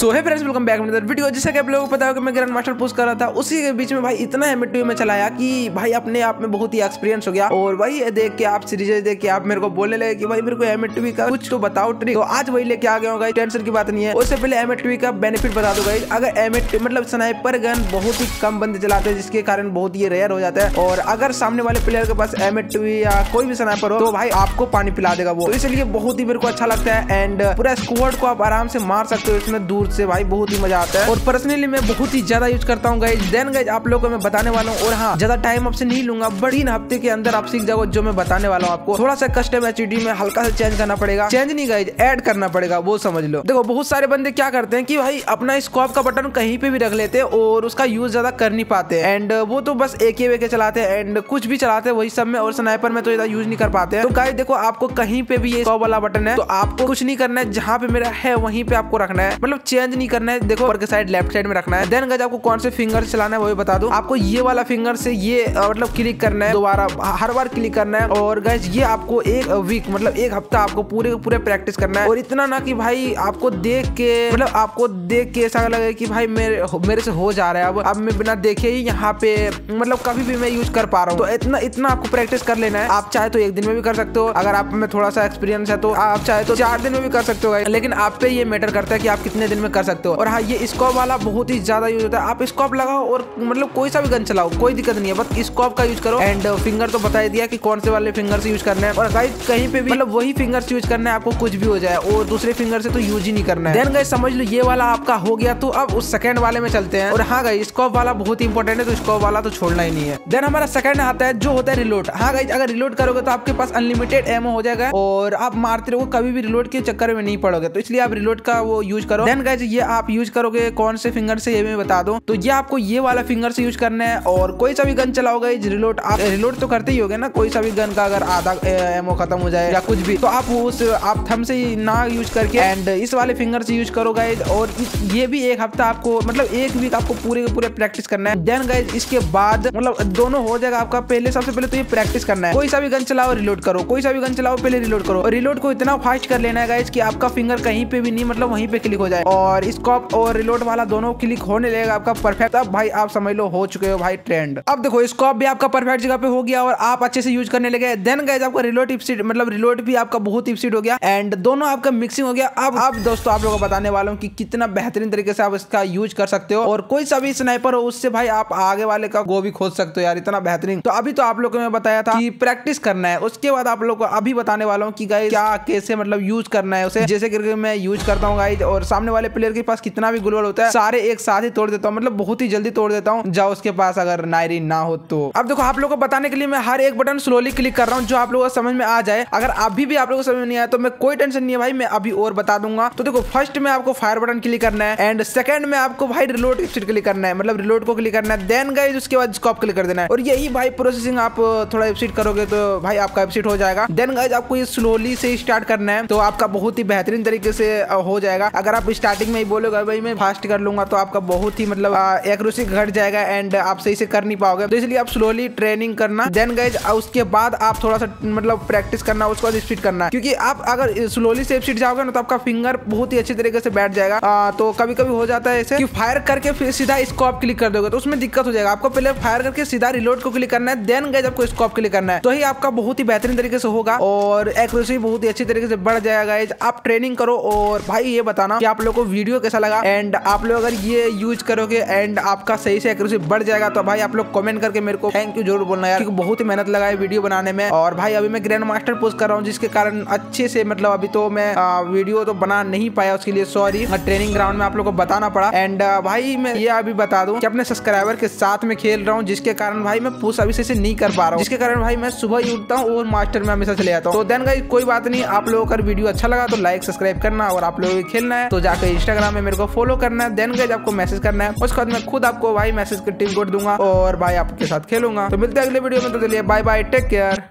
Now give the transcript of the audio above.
सो है friends, welcome back to video. जैसा कि आप लोगों को पता हो कि मैं ग्रैंड मास्टर पोस्ट कर रहा था, उसी के बीच में भाई इतना M82B में चलाया कि भाई अपने आप में बहुत ही एक्सपीरियंस हो गया। और वही देख के आप सीरीज देख के आप मेरे को बोलने लगे कि भाई मेरे को M82B का कुछ तो बताओ ट्रिक, तो आज वही लेके आ गया हूं गाइस, टेंशन की बात नहीं है। उससे पहले M82B का बेनिफिट बता दो गाइस। अगर M82 मतलब स्नाइपर गन बहुत ही कम बंदे चलाते हैं, जिसके कारण बहुत ही रेयर हो जाता है। और अगर सामने वाले प्लेयर के पास M82B या कोई भी स्नाइपर हो तो भाई आपको पानी पिला देगा वो, इसलिए बहुत ही मेरे को अच्छा लगता है। एंड पूरा स्क्वाड को आप आराम से मार सकते हो इसमें दूर से, भाई बहुत ही मजा आता है। और पर्सनली मैं बहुत ही ज्यादा यूज करता हूँ गाइस। देन गाइस आप लोगों को मैं बताने वाला हूँ, और हाँ ज्यादा टाइम आपसे नहीं लूंगा, बड़ी हफ्ते के अंदर आप सीख जाओ जो मैं बताने वाला हूँ। आपको थोड़ा सा कस्टम HUD में हल्का सा चेंज करना पड़ेगा, चेंज नहीं गाइस ऐड करना पड़ेगा, वो समझ लो। देखो बहुत सारे बंदे क्या करते हैं कि भाई अपना स्कोप का बटन कहीं पे भी रख लेते हैं और उसका यूज ज्यादा कर नहीं पाते, एंड वो तो बस AK चलाते हैं एंड कुछ भी चलाते हैं वही सब में, और स्नाइपर में तो ज्यादा यूज नहीं कर पाते हैं। तो गाइस देखो आपको कहीं पे भी ये स्कोप वाला बटन है तो आपको कुछ नहीं करना है, जहाँ पे मेरा है वहीं पे आपको रखना है, मतलब चेंज नहीं करना है। देखो ऊपर के साइड लेफ्ट साइड में रखना है। देन गाइस आपको कौन से फिंगर से चलाना है वो भी बता दूं। आपको ये वाला फिंगर से ये मतलब क्लिक करना है, दोबारा हर बार क्लिक करना है। और गाइस ये आपको एक वीक मतलब एक हफ्ता आपको पूरे पूरे प्रैक्टिस करना है। और इतना ना कि भाई आपको देख के मतलब आपको देख के ऐसा लगे कि भाई मेरे से हो जा रहा है, अब मैं बिना देखे ही यहाँ पे मतलब कभी भी मैं यूज कर पा रहा हूँ। तो इतना इतना आपको प्रैक्टिस कर लेना है। आप चाहे तो एक दिन में भी कर सकते हो, अगर आप में थोड़ा सा एक्सपीरियंस है तो आप चाहे तो 4 दिन में भी कर सकते हो, लेकिन आप पे ये मैटर करता है कि आप कितने दिन में कर सकते हो। और हाँ ये स्कोप वाला बहुत ही ज्यादा यूज होता है। आप स्कोप लगाओ और मतलब कोई सा भी गन चलाओ, कोई दिक्कत नहीं है, बस स्कोप का यूज करो। एंड फिंगर तो बता ही दिया कि कौन से वाले फिंगर से यूज करना है। और गाइस कहीं पे भी मतलब वही फिंगर से यूज करना है, आपको कुछ भी हो जाए और दूसरे फिंगर से तो यूज ही नहीं करना है। देन गाइस समझ लो ये वाला आपका हो गया, तो अब उस सेकंड वाले में चलते हैं। और हाँ गाइस स्कोप वाला बहुत ही इंपॉर्टेंट है, तो स्कोप वाला तो छोड़ना ही नहीं है। देन हमारा सेकंड आता है जो होता है रिलोड। हाँ गाइस अगर रिलोड करोगे तो आपके पास अनलिमिटेड एमो हो जाएगा और आप मारते रहोगे, कभी भी रिलोड के चक्कर में नहीं पड़ोगे, तो इसलिए आप रिलोड का वो यूज करो। देन गाइस ये आप यूज करोगे कौन से फिंगर से ये मैं बता दूं, तो ये आपको ये वाला फिंगर से यूज करना है। और कोई सा भी गन चलाओगे रिलोड, आप रिलोड तो करते ही होगे ना, कोई सा भी गन का अगर आधा एमओ खत्म हो जाए या कुछ भी, तो आप उस आप थंब से ना यूज करके एंड इस वाले फिंगर से यूज करो गाइस। और ये भी एक हफ्ता आपको मतलब 1 वीक आपको पूरे पूरे प्रैक्टिस करना है। देन गाइस इसके बाद मतलब दोनों हो जाएगा आपका। पहले सबसे पहले तो ये प्रैक्टिस करना है, कोई सा भी गन चलाओ रिलोड करो, कोई सा भी गन चलाओ पहले रिलोड करो। और रिलोड को इतना फास्ट कर लेना है गाइस कि आपका फिंगर कहीं पे भी नहीं मतलब वहीं पे क्लिक हो जाए, और स्कोप और रिलोड वाला दोनों क्लिक होने लगेगा आपका परफेक्ट। अब भाई आप समझ लो हो चुके हो भाई ट्रेंड। अब देखो स्कोप भी आपका परफेक्ट जगह पे हो गया और आप अच्छे से यूज करने लगे। देन गाइस आपका रिलोड इपसीड मतलब रिलोड भी आपका बहुत इपसीड हो गया एंड दोनों आपका मिक्सिंग हो गया। अब आप दोस्तों आप लोगों को बताने वाला हूँ कि कितना बेहतरीन तरीके से आप इसका यूज कर सकते हो, और कोई सा भी स्नाइपर हो उससे भाई आप आगे वाले का गो भी खोज सकते हो यार, इतना बेहतरीन। तो अभी तो आप लोगों को मैं बताया था कि प्रैक्टिस करना है, उसके बाद आप लोगों को अभी बताने वाला हूँ कि गाइस क्या कैसे मतलब यूज करना है उसे, जैसे करके मैं यूज करता हूँ गाइस। और सामने वाले प्लेयर के पास कितना भी ग्लोबल होता है सारे एक साथ ही तोड़ देता हूँ, मतलब बहुत ही जल्दी तोड़ देता हूँ, जाओ उसके पास अगर नायरी ना हो तो। अब देखो आप लोगों को बताने के लिए मैं हर एक बटन स्लोली क्लिक कर रहा हूँ जो आप लोगों को समझ में आ जाए। अगर अभी भी आप लोगों को समझ में नहीं आया तो मैं कोई टेंशन नहीं है भाई, मैं अभी और बता दूंगा। तो देखो फर्स्ट में आपको फायर बटन क्लिक करना है एंड सेकंड में आपको भाई रिलोड क्लिक करना है, मतलब रिलोड को क्लिक करना है। देन गाइस उसके बाद स्कोप क्लिक कर देना है, और यही भाई प्रोसेसिंग आप थोड़ा एफसीट करोगे तो भाई आपका एफसीट हो जाएगा। देन गाइस आपको ये स्लोली से स्टार्ट करना है, तो आपका बहुत ही बेहतरीन तरीके से हो जाएगा। अगर आप स्टार्टिंग में ही बोलोगे भाई मैं फास्ट कर लूंगा तो आपका बहुत ही मतलब एक्यूरेसी घट जाएगा एंड आप सही से कर नहीं पाओगे, तो इसलिए आप स्लोली ट्रेनिंग करना। देन गाइस उसके बाद आप थोड़ा सा मतलब प्रैक्टिस करना, उसके बाद स्पीड करना, क्योंकि आप अगर स्लोली से स्पीड जाओगे ना तो आपका फिंगर बहुत ही अच्छी तरीके से बैठ जाएगा। तो कभी कभी हो जाता है ऐसे कि फायर करके फिर सीधा स्कोप क्लिक कर दोगे तो उसमें दिक्कत हो जाएगा। आपको पहले फायर करके सीधा रिलोड को क्लिक करना है, देन गाइस आपको स्कोप क्लिक करना है, तो ही आपका बहुत ही बेहतरीन तरीके से होगा और एक्यूरेसी बहुत ही अच्छी तरीके से बढ़ जाएगा गाइस। आप ट्रेनिंग करो और भाई ये बताना कि आप लोगों को वीडियो कैसा लगा, एंड आप लोग अगर ये यूज करोगे एंड आपका सही से एक्यूरेसी बढ़ जाएगा तो भाई आप लोग कमेंट करके मेरे को थैंक यू जरूर बोलना यार, क्योंकि बहुत ही मेहनत लगा है वीडियो बनाने में। और भाई अभी मैं ग्रैंड मास्टर पोस्ट कर रहा हूँ जिसके कारण अच्छे से मतलब अभी तो मैं वीडियो तो बना नहीं पाया, उसके लिए सॉरी, ट्रेनिंग ग्राउंड में आप लोग को बताना पड़ा। एंड भाई मैं ये अभी बता दूं कि अपने सब्सक्राइबर के साथ में खेल रहा हूँ, जिसके कारण भाई मैं पुश अभी से नहीं कर पा रहा हूँ, जिसके कारण भाई मैं सुबह ही उठता हूँ और मास्टर में हमेशा चले जाता हूँ। तो देन गाइस कोई बात नहीं, आप लोगों का वीडियो अच्छा लगा तो लाइक सब्सक्राइब करना, और आप लोगों को खेलना है तो जाकर इंस्टाग्राम में मेरे को फॉलो करना है। देन गाइस आपको मैसेज करना है, उसके बाद मैं खुद आपको भाई मैसेज का टीम कोड दूंगा और भाई आपके साथ खेलूंगा। तो मिलते हैं अगले वीडियो में, तो चलिए बाय बाय, टेक केयर।